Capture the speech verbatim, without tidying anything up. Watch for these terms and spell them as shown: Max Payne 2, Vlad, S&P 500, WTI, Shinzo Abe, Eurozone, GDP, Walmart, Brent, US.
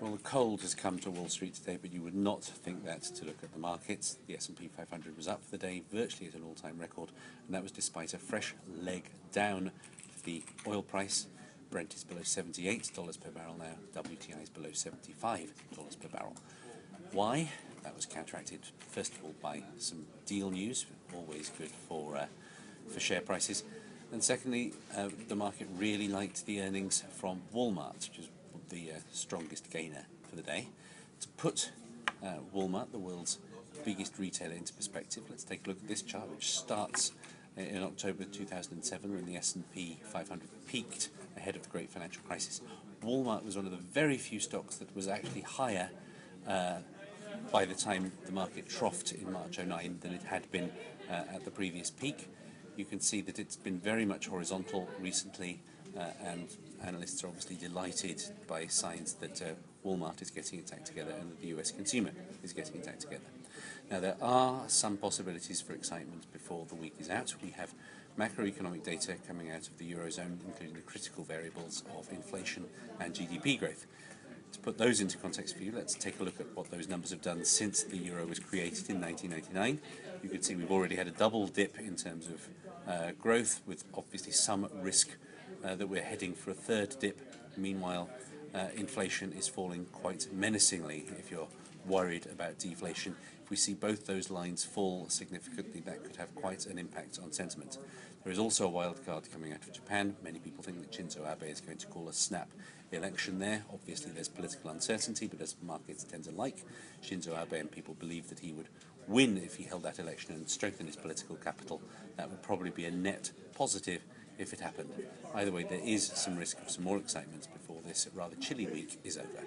Well, the cold has come to Wall Street today, but you would not think that to look at the markets. The S and P five hundred was up for the day, virtually at an all-time record, and that was despite a fresh leg down for the oil price. Brent is below seventy-eight dollars per barrel now. W T I is below seventy-five dollars per barrel. Why? That was counteracted, first of all, by some deal news, always good for, uh, for share prices. And secondly, uh, the market really liked the earnings from Walmart, which is the uh, strongest gainer for the day. To put uh, Walmart, the world's biggest retailer, into perspective, let's take a look at this chart, which starts in October two thousand seven when the S and P five hundred peaked ahead of the great financial crisis. Walmart was one of the very few stocks that was actually higher uh, by the time the market troughed in March oh nine than it had been uh, at the previous peak. You can see that it's been very much horizontal recently, uh, and analysts are obviously delighted by signs that uh, Walmart is getting its act together and that the U S consumer is getting its act together. Now, there are some possibilities for excitement before the week is out. We have macroeconomic data coming out of the Eurozone, including the critical variables of inflation and G D P growth. To put those into context for you, let's take a look at what those numbers have done since the euro was created in nineteen ninety-nine. You can see we've already had a double dip in terms of uh, growth, with obviously some risk uh, that we're heading for a third dip. Meanwhile, uh, inflation is falling quite menacingly if you're worried about deflation. If we see both those lines fall significantly, that could have quite an impact on sentiment. There is also a wild card coming out of Japan. Many people think that Shinzo Abe is going to call a snap election there. Obviously, there's political uncertainty, but as markets tend to like, Shinzo Abe and people believe that he would win if he held that election and strengthen his political capital. That would probably be a net positive if it happened. Either way, there is some risk of some more excitement before this rather chilly week is over.